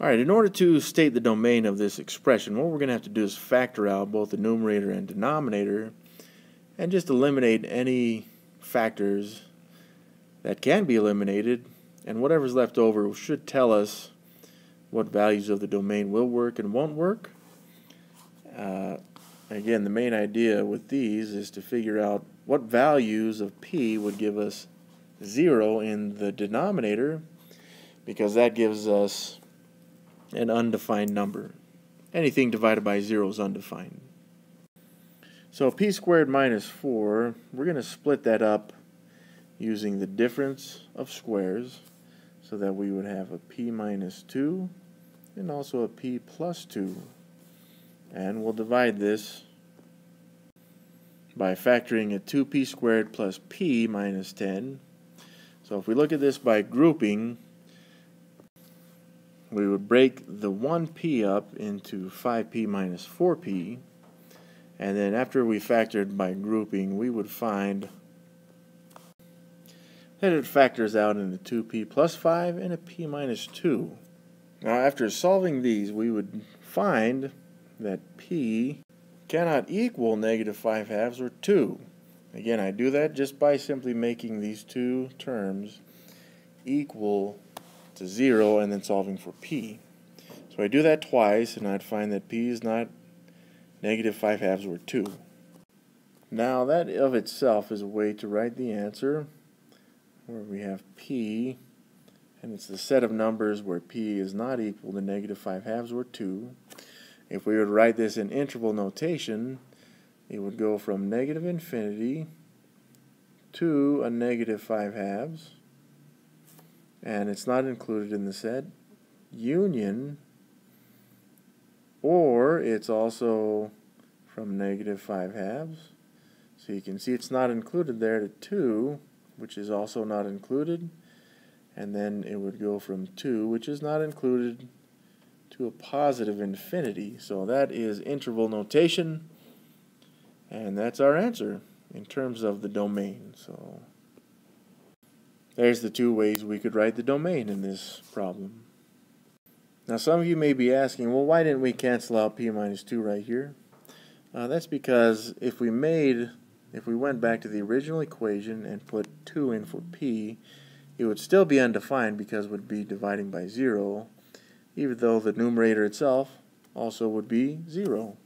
Alright, in order to state the domain of this expression, what we're going to have to do is factor out both the numerator and denominator and just eliminate any factors that can be eliminated, and whatever's left over should tell us what values of the domain will work and won't work. Again, the main idea with these is to figure out what values of p would give us 0 in the denominator, because that gives us an undefined number. Anything divided by 0 is undefined. So p squared minus 4, we're going to split that up using the difference of squares, so that we would have a p minus 2 and also a p plus 2. And we'll divide this by factoring a 2p squared plus p minus 10. So if we look at this by grouping, we would break the 1p up into 5p minus 4p, and then after we factored by grouping, we would find that it factors out into 2p plus 5 and a p minus 2. Now after solving these, we would find that p cannot equal negative 5 halves or 2. Again, I do that just by simply making these two terms equal to 0 and then solving for p. So I do that twice and I'd find that p is not negative 5 halves or 2. Now that of itself is a way to write the answer, where we have p, and it's the set of numbers where p is not equal to negative 5 halves or 2. If we were to write this in interval notation, it would go from negative infinity to a negative 5 halves, and it's not included in the set, union, or it's also from negative 5 halves. So you can see it's not included there, to 2, which is also not included, and then it would go from 2, which is not included, to a positive infinity. So that is interval notation, and that's our answer in terms of the domain. So there's the two ways we could write the domain in this problem. Now some of you may be asking, well, why didn't we cancel out p minus 2 right here? That's because if we went back to the original equation and put 2 in for p, it would still be undefined because it would be dividing by 0, even though the numerator itself also would be 0.